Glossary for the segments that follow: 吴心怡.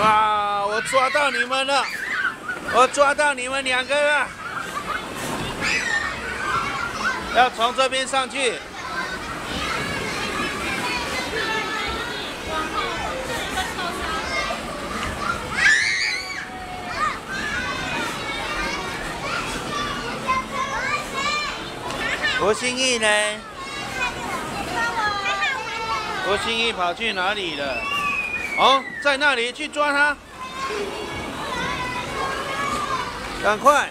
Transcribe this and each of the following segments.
哇！我抓到你们了！我抓到你们两个了！要从这边上去。 吴心怡呢？吴心怡跑去哪里了？哦，在那里去抓他！赶快，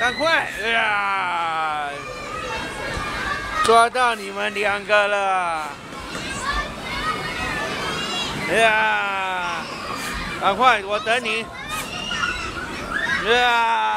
赶快！哎呀，抓到你们两个了！哎呀，赶快，我等你！哎呀。